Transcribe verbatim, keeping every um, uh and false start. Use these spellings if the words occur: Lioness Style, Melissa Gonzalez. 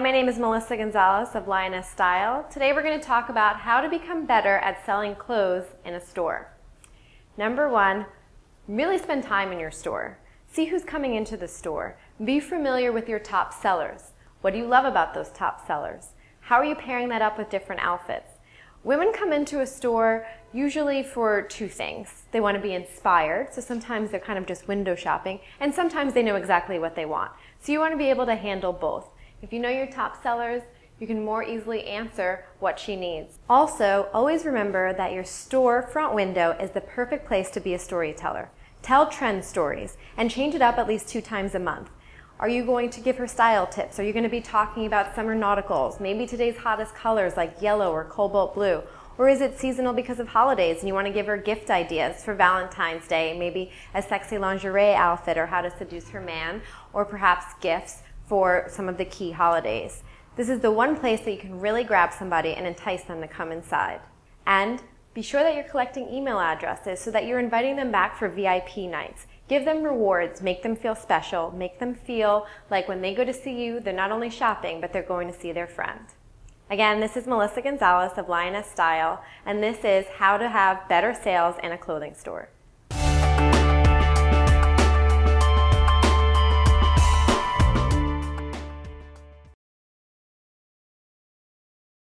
Hi, my name is Melissa Gonzalez of Lioness Style. Today we're going to talk about how to become better at selling clothes in a store. Number one, really spend time in your store. See who's coming into the store. Be familiar with your top sellers. What do you love about those top sellers? How are you pairing that up with different outfits? Women come into a store usually for two things. They want to be inspired, so sometimes they're kind of just window shopping, and sometimes they know exactly what they want. So you want to be able to handle both. If you know your top sellers, you can more easily answer what she needs. Also, always remember that your store front window is the perfect place to be a storyteller. Tell trend stories and change it up at least two times a month. Are you going to give her style tips? Are you going to be talking about summer nauticals? Maybe today's hottest colors like yellow or cobalt blue? Or is it seasonal because of holidays and you want to give her gift ideas for Valentine's Day? Maybe a sexy lingerie outfit or how to seduce her man, or perhaps gifts for some of the key holidays. This is the one place that you can really grab somebody and entice them to come inside. And be sure that you're collecting email addresses so that you're inviting them back for V I P nights. Give them rewards, make them feel special, make them feel like when they go to see you, they're not only shopping, but they're going to see their friend. Again, this is Melissa Gonzalez of Lioness Style, and this is how to have better sales in a clothing store.